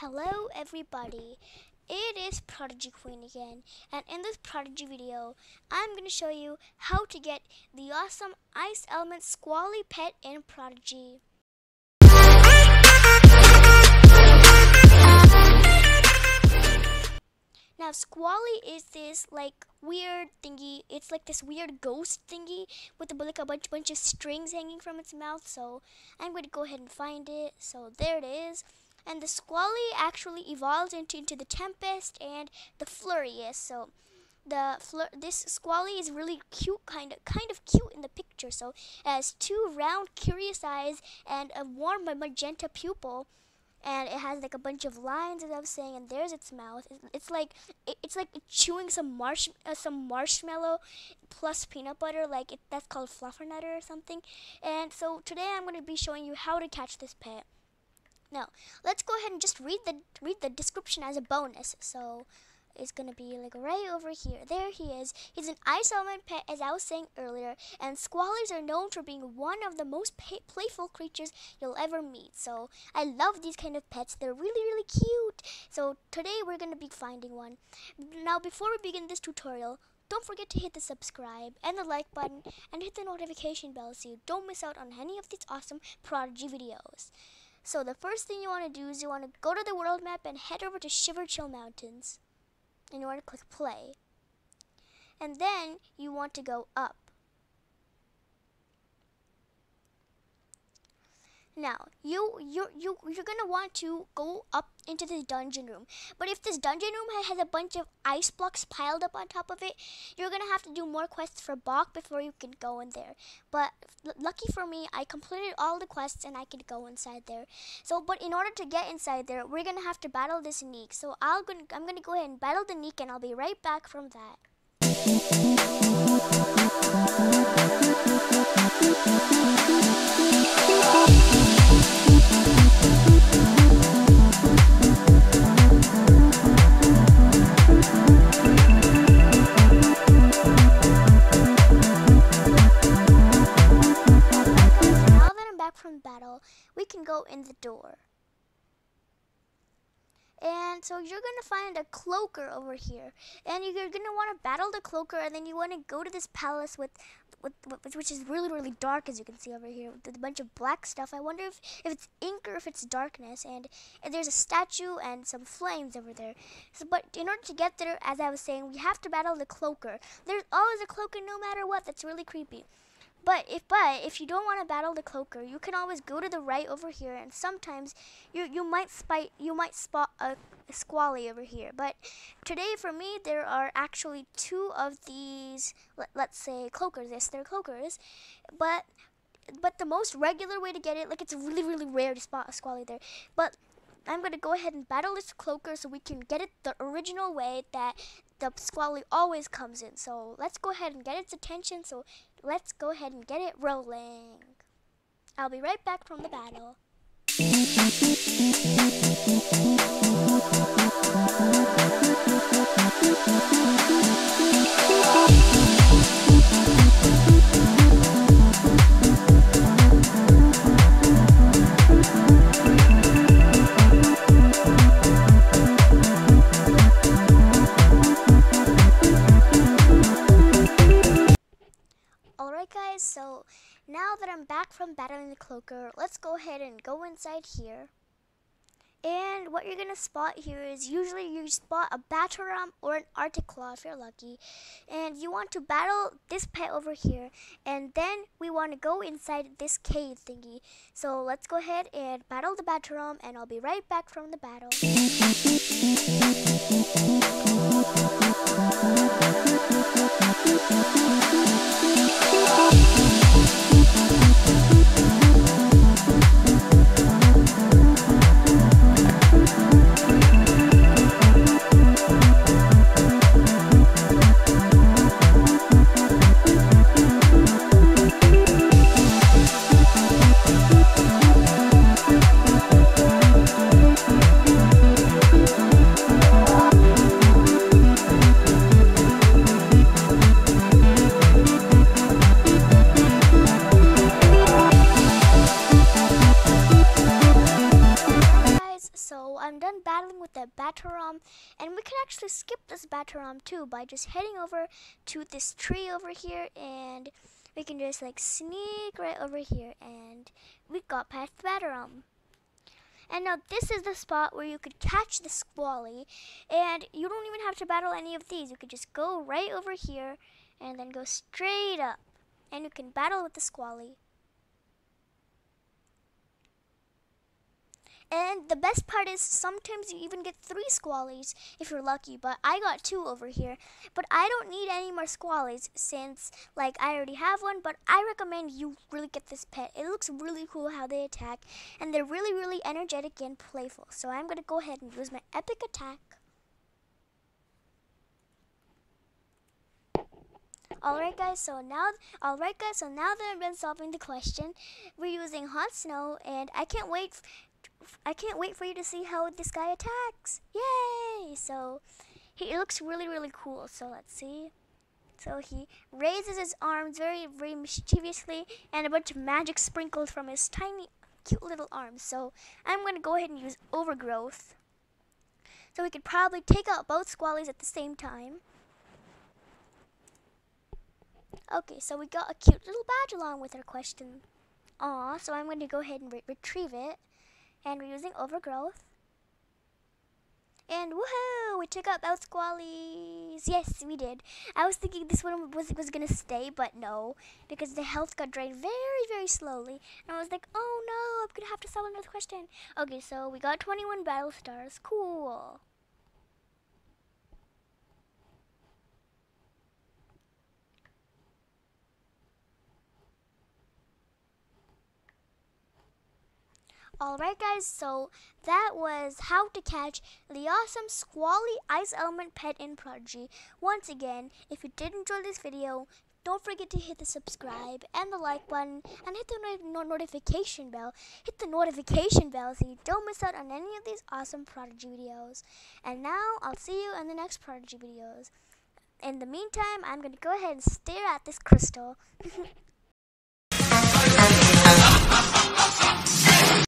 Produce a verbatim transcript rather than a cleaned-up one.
Hello everybody, it is Prodigy Queen again, and in this Prodigy video, I'm going to show you how to get the awesome ice element Squally pet in Prodigy. Now Squally is this like weird thingy, it's like this weird ghost thingy with like a bunch, bunch of strings hanging from its mouth, so I'm going to go ahead and find it, so there it is. And the Squally actually evolves into, into the Tempest and the Flurious. So the Flur this Squally is really cute, kind of kind of cute in the picture. So it has two round, curious eyes and a warm magenta pupil, and it has like a bunch of lines, as I was saying. And there's its mouth. It's, it's like it, it's like chewing some marsh uh, some marshmallow plus peanut butter. Like it, that's called fluffernutter or something. And so today I'm going to be showing you how to catch this pet. Now, let's go ahead and just read the read the description as a bonus. So, it's going to be like right over here. There he is. He's an ice element pet, as I was saying earlier. And Squallies are known for being one of the most pay playful creatures you'll ever meet. So, I love these kind of pets. They're really, really cute. So, today we're going to be finding one. Now, before we begin this tutorial, don't forget to hit the subscribe and the like button and hit the notification bell so you don't miss out on any of these awesome Prodigy videos. So the first thing you want to do is you want to go to the world map and head over to Shiverchill Mountains. And you want to click play. And then you want to go up. Now, you, you, you, you're going to want to go up into this dungeon room. But if this dungeon room has a bunch of ice blocks piled up on top of it, you're going to have to do more quests for Bok before you can go in there. But lucky for me, I completed all the quests and I could go inside there. So, but in order to get inside there, we're going to have to battle this Neek. So I'll go, I'm going to go ahead and battle the Neek and I'll be right back from that. In the door, and so you're gonna find a Cloaker over here, and you're gonna want to battle the Cloaker, and then you want to go to this palace with, with, with which is really really dark, as you can see over here, with a bunch of black stuff. I wonder if, if it's ink or if it's darkness, and, and there's a statue and some flames over there. So, but in order to get there, as I was saying, we have to battle the Cloaker. There's always a Cloaker no matter what. That's really creepy. But if but if you don't want to battle the Cloaker, you can always go to the right over here, and sometimes you you might spite you might spot a, a Squally over here. But today for me there are actually two of these let, let's say Cloakers. Yes, they're Cloakers. But but the most regular way to get it, like it's really really rare to spot a Squally there. But I'm gonna go ahead and battle this Cloaker so we can get it the original way that the Squally always comes in. So let's go ahead and get its attention. So let's go ahead and get it rolling. I'll be right back from the battle. So now that I'm back from battling the Cloaker, let's go ahead and go inside here. And what you're going to spot here is usually you spot a Bataram or an Arctic Claw if you're lucky. And you want to battle this pet over here. And then we want to go inside this cave thingy. So let's go ahead and battle the Bataram, and I'll be right back from the battle. so I'm done battling with that Bataram, and we can actually skip this Bataram too by just heading over to this tree over here, and we can just like sneak right over here, and we got past the Bataram. And now this is the spot where you could catch the Squally, and you don't even have to battle any of these. You could just go right over here and then go straight up, and you can battle with the Squally. And the best part is sometimes you even get three Squallies if you're lucky, but I got two over here. But I don't need any more Squallies since, like, I already have one, but I recommend you really get this pet. It looks really cool how they attack, and they're really, really energetic and playful. So I'm going to go ahead and use my epic attack. Alright guys, so now alright guys, so now that I've been solving the question, we're using Hot Snow, and I can't wait... F I can't wait for you to see how this guy attacks. Yay! So, he looks really, really cool. So, let's see. So, he raises his arms very, very mischievously, and a bunch of magic sprinkles from his tiny, cute little arms. So, I'm going to go ahead and use Overgrowth. So, we could probably take out both Squallies at the same time. Okay, so we got a cute little badge along with our question. Aw, so I'm going to go ahead and re retrieve it. And we're using Overgrowth. And woohoo! We took out both Squallies. Yes, we did. I was thinking this one was, was going to stay, but no. Because the health got drained very, very slowly. And I was like, oh no, I'm going to have to solve another question. Okay, so we got twenty-one battle stars. Cool. Alright guys, so that was how to catch the awesome Squally Ice Element pet in Prodigy. Once again, if you did enjoy this video, don't forget to hit the subscribe and the like button, and hit the no no notification bell. Hit the notification bell so you don't miss out on any of these awesome Prodigy videos. And now, I'll see you in the next Prodigy videos. In the meantime, I'm going to go ahead and stare at this crystal.